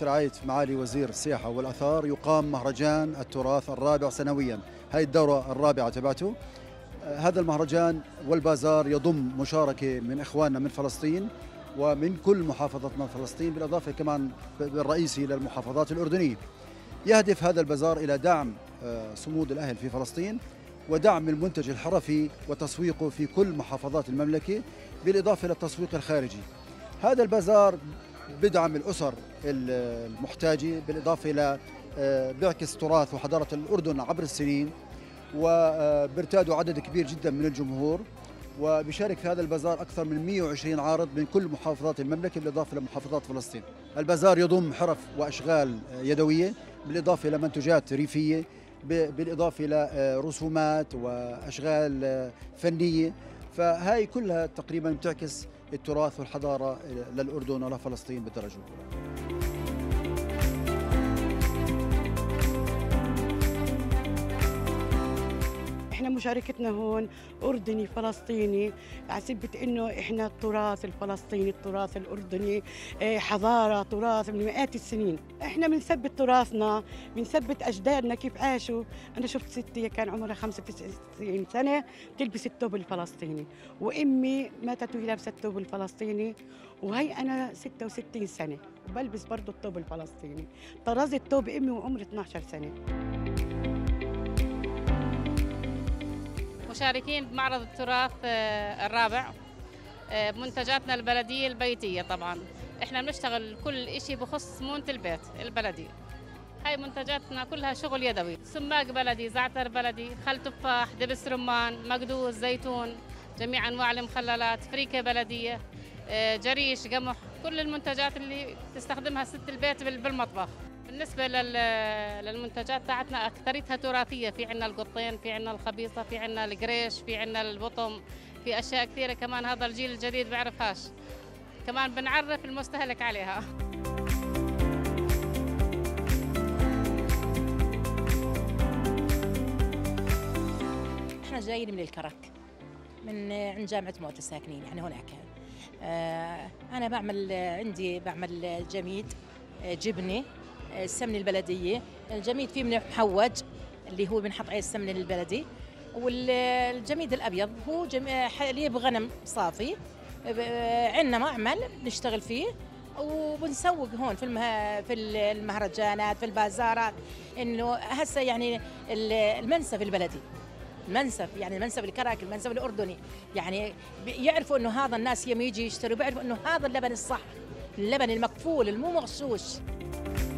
تحت رعاية معالي وزير السياحة والآثار يقام مهرجان التراث الرابع سنويا، هاي الدورة الرابعة تبعته. هذا المهرجان والبازار يضم مشاركة من إخواننا من فلسطين ومن كل محافظة من فلسطين، بالإضافة كمان بالرئيسي للمحافظات الأردنية. يهدف هذا البازار إلى دعم صمود الأهل في فلسطين ودعم المنتج الحرفي وتسويقه في كل محافظات المملكة، بالإضافة للتسويق الخارجي. هذا البازار بدعم الأسر المحتاجة، بالإضافة إلى بيعكس تراث وحضارة الأردن عبر السنين، وبرتادوا عدد كبير جدا من الجمهور. وبيشارك في هذا البازار أكثر من 120 عارض من كل محافظات المملكة بالإضافة لمحافظات فلسطين. البازار يضم حرف وأشغال يدوية بالإضافة إلى منتجات ريفية، بالإضافة إلى رسومات وأشغال فنية، فهاي كلها تقريبا بتعكس التراث والحضارة للأردن ولفلسطين بالدرجة الأولى. احنا مشاركتنا هون اردني فلسطيني، على سبه انه احنا التراث الفلسطيني، التراث الاردني، حضاره، تراث من مئات السنين. احنا بنثبت تراثنا، بنثبت اجدادنا كيف عاشوا. انا شفت ستي كان عمرها 95 سنه بتلبس الثوب الفلسطيني، وامي ماتت وهي لابسه الثوب الفلسطيني، وهي انا 66 سنه وبلبس برضه الثوب الفلسطيني. طرزت الثوب امي وعمري 12 سنه. مشاركين بمعرض التراث الرابع بمنتجاتنا البلدية البيتية. طبعاً إحنا بنشتغل كل إشي بخص مونة البيت البلدي، هاي منتجاتنا كلها شغل يدوي، سماق بلدي، زعتر بلدي، خل تفاح، دبس رمان، مقدوس، زيتون، جميع أنواع المخللات، فريكة بلدية، جريش، قمح، كل المنتجات اللي تستخدمها ست البيت بالمطبخ. بالنسبة للمنتجات تاعتنا أكثرتها تراثية، في عنا القطين، في عنا الخبيصة، في عنا القريش، في عنا البطم، في أشياء كثيرة كمان هذا الجيل الجديد بيعرفهاش، كمان بنعرف المستهلك عليها. احنا جايين من الكرك، من عند جامعة موتى ساكنين يعني هناك. أنا بعمل جميد جبنة، السمنة البلدية. الجميد فيه من محوج اللي هو بنحط عليه السمنة البلدي، والجميد الأبيض هو حليب غنم صافي. عندنا معمل بنشتغل فيه وبنسوق هون في المهرجانات، في البازارات، إنه هسه يعني المنسف البلدي، المنسف يعني المنسف الكراك، المنسف الأردني، يعني يعرفوا إنه هذا الناس يجي يشتروا بيعرفوا إنه هذا اللبن الصح، اللبن المكفول المو مغشوش.